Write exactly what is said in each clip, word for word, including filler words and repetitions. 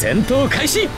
戦闘開始。よ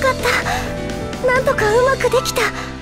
かった。なんとかうまくできた。